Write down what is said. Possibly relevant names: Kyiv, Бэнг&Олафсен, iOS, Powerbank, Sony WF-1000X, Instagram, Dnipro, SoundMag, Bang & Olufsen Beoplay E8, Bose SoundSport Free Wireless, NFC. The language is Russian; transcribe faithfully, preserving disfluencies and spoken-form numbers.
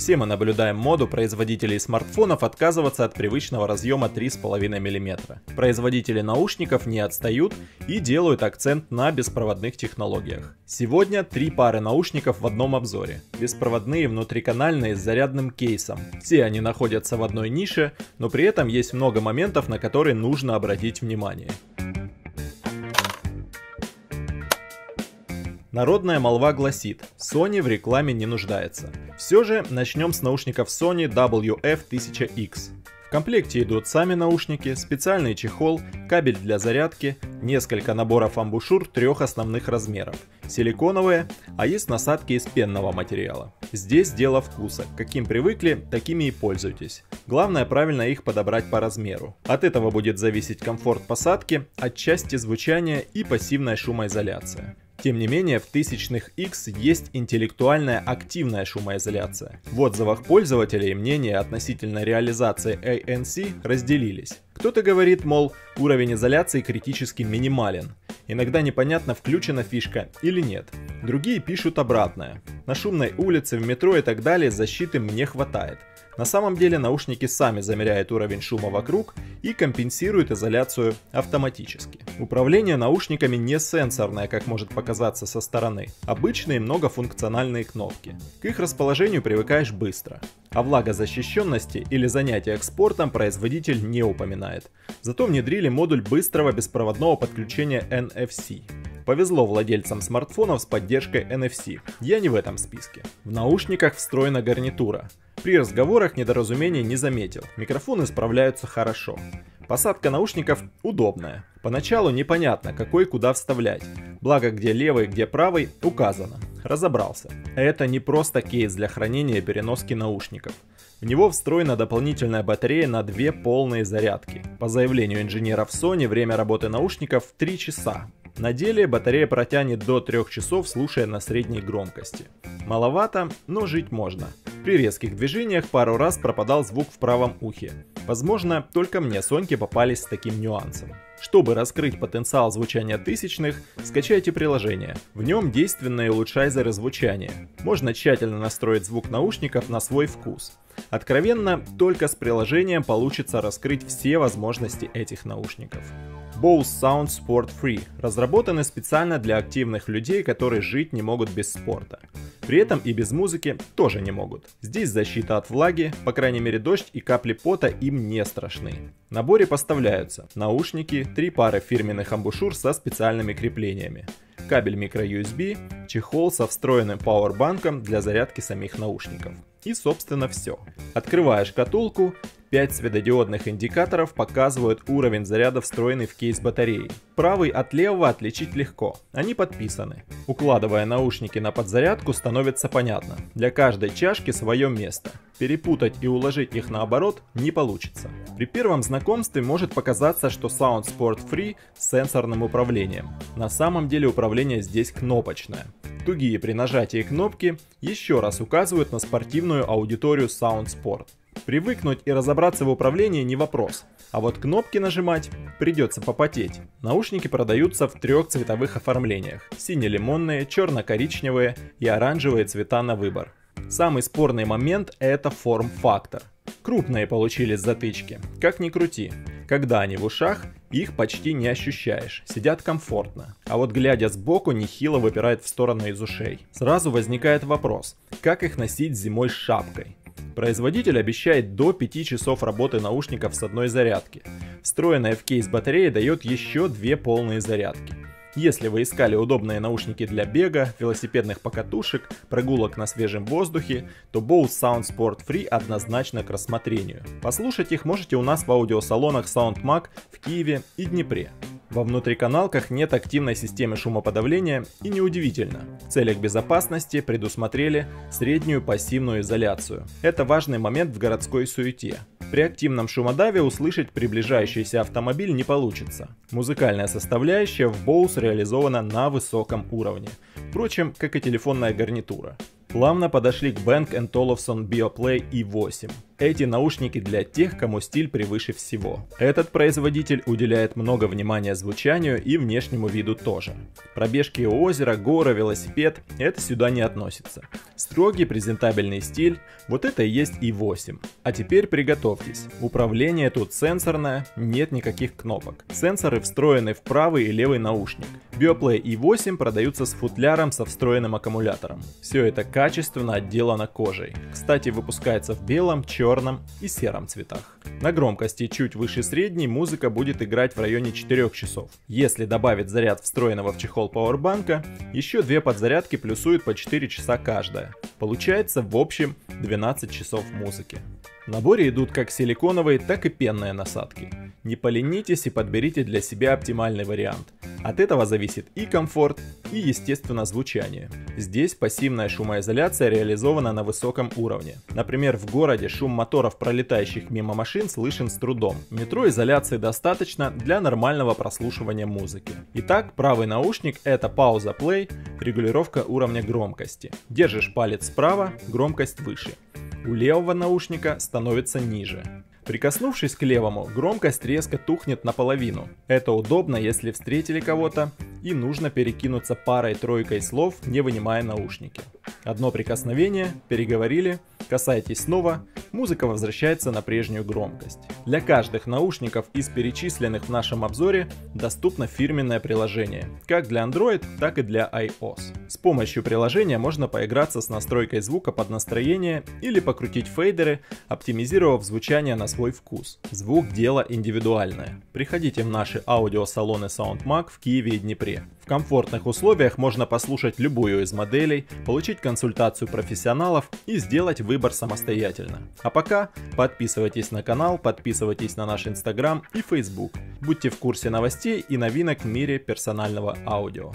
Все мы наблюдаем моду производителей смартфонов отказываться от привычного разъема три и пять миллиметра. Производители наушников не отстают и делают акцент на беспроводных технологиях. Сегодня три пары наушников в одном обзоре. Беспроводные внутриканальные с зарядным кейсом. Все они находятся в одной нише, но при этом есть много моментов, на которые нужно обратить внимание. Народная молва гласит, Sony в рекламе не нуждается. Все же начнем с наушников Sony дабл ю эф тысяча икс. В комплекте идут сами наушники, специальный чехол, кабель для зарядки, несколько наборов амбушюр трех основных размеров, силиконовые, а есть насадки из пенного материала. Здесь дело вкуса, каким привыкли, такими и пользуйтесь. Главное правильно их подобрать по размеру. От этого будет зависеть комфорт посадки, отчасти звучания и пассивная шумоизоляция. Тем не менее, в тысячных X есть интеллектуальная активная шумоизоляция. В отзывах пользователей мнения относительно реализации эй эн си разделились. Кто-то говорит, мол, уровень изоляции критически минимален. Иногда непонятно, включена фишка или нет. Другие пишут обратное. На шумной улице, в метро и так далее защиты мне хватает. На самом деле наушники сами замеряют уровень шума вокруг и компенсируют изоляцию автоматически. Управление наушниками не сенсорное, как может показаться со стороны. Обычные многофункциональные кнопки. К их расположению привыкаешь быстро. О влагозащищенности или занятиях спортом производитель не упоминает. Зато внедрили модуль быстрого беспроводного подключения эн эф си. Повезло владельцам смартфонов с поддержкой эн эф си. Я не в этом списке. В наушниках встроена гарнитура. При разговорах недоразумений не заметил. Микрофоны справляются хорошо. Посадка наушников удобная. Поначалу непонятно, какой куда вставлять. Благо, где левый, где правый, указано. Разобрался. Это не просто кейс для хранения и переноски наушников. В него встроена дополнительная батарея на две полные зарядки. По заявлению инженеров Sony, время работы наушников три часа. На деле батарея протянет до трёх часов, слушая на средней громкости. Маловато, но жить можно. При резких движениях пару раз пропадал звук в правом ухе. Возможно, только мне Соньки попались с таким нюансом. Чтобы раскрыть потенциал звучания тысячных, скачайте приложение. В нем действенные улучшайзеры звучания. Можно тщательно настроить звук наушников на свой вкус. Откровенно, только с приложением получится раскрыть все возможности этих наушников. Bose SoundSport Free разработаны специально для активных людей, которые жить не могут без спорта. При этом и без музыки тоже не могут. Здесь защита от влаги, по крайней мере дождь и капли пота им не страшны. В наборе поставляются наушники, три пары фирменных амбушюр со специальными креплениями, кабель микро ю эс би, чехол со встроенным пауэрбанком для зарядки самих наушников. И собственно все. Открываешь шкатулку. пять светодиодных индикаторов показывают уровень заряда, встроенный в кейс батареи. Правый от левого отличить легко, они подписаны. Укладывая наушники на подзарядку, становится понятно, для каждой чашки свое место. Перепутать и уложить их наоборот не получится. При первом знакомстве может показаться, что SoundSport Free с сенсорным управлением. На самом деле управление здесь кнопочное. Тугие при нажатии кнопки еще раз указывают на спортивную аудиторию SoundSport. Привыкнуть и разобраться в управлении не вопрос, а вот кнопки нажимать придется попотеть. Наушники продаются в трех цветовых оформлениях: сине-лимонные, черно-коричневые и оранжевые цвета на выбор. Самый спорный момент — это форм-фактор. Крупные получились затычки, как ни крути. Когда они в ушах, их почти не ощущаешь, сидят комфортно. А вот глядя сбоку, нехило выпирает в сторону из ушей. Сразу возникает вопрос, как их носить зимой с шапкой? Производитель обещает до пяти часов работы наушников с одной зарядки. Встроенная в кейс батарея дает еще две полные зарядки. Если вы искали удобные наушники для бега, велосипедных покатушек, прогулок на свежем воздухе, то Bose SoundSport Free однозначно к рассмотрению. Послушать их можете у нас в аудиосалонах SoundMag в Киеве и Днепре. Во внутриканалках нет активной системы шумоподавления, и неудивительно. В целях безопасности предусмотрели среднюю пассивную изоляцию. Это важный момент в городской суете. При активном шумодаве услышать приближающийся автомобиль не получится. Музыкальная составляющая в Bose реализована на высоком уровне. Впрочем, как и телефонная гарнитура. Плавно подошли к Bang энд Olufsen Beoplay и восемь. Эти наушники для тех, кому стиль превыше всего. Этот производитель уделяет много внимания звучанию и внешнему виду тоже. Пробежки у озера, горы, велосипед – это сюда не относится. Строгий презентабельный стиль – вот это и есть и восемь. А теперь приготовьтесь. Управление тут сенсорное, нет никаких кнопок. Сенсоры встроены в правый и левый наушник. Beoplay и восемь продаются с футляром со встроенным аккумулятором. Все это качественно отделано кожей. Кстати, выпускается в белом, черном и сером цветах. На громкости чуть выше средней музыка будет играть в районе четырёх часов. Если добавить заряд встроенного в чехол пауэрбанка, еще две подзарядки плюсуют по четыре часа каждая. Получается в общем двенадцать часов музыки. В наборе идут как силиконовые, так и пенные насадки. Не поленитесь и подберите для себя оптимальный вариант. От этого зависит и комфорт, и, естественно, звучание. Здесь пассивная шумоизоляция реализована на высоком уровне. Например, в городе шум моторов, пролетающих мимо машин, слышен с трудом. В метро изоляции достаточно для нормального прослушивания музыки. Итак, правый наушник – это пауза плей, регулировка уровня громкости. Держишь палец справа, громкость выше. У левого наушника становится ниже. Прикоснувшись к левому, громкость резко тухнет наполовину. Это удобно, если встретили кого-то и нужно перекинуться парой-тройкой слов, не вынимая наушники. Одно прикосновение, переговорили, касаетесь снова, музыка возвращается на прежнюю громкость. Для каждых наушников из перечисленных в нашем обзоре доступно фирменное приложение, как для Android, так и для iOS. С помощью приложения можно поиграться с настройкой звука под настроение или покрутить фейдеры, оптимизировав звучание на свой вкус. Звук – дело индивидуальное. Приходите в наши аудиосалоны SoundMag в Киеве и Днепре. В комфортных условиях можно послушать любую из моделей, получить консультацию профессионалов и сделать выбор самостоятельно. А пока подписывайтесь на канал, подписывайтесь на наш Instagram и Facebook. Будьте в курсе новостей и новинок в мире персонального аудио.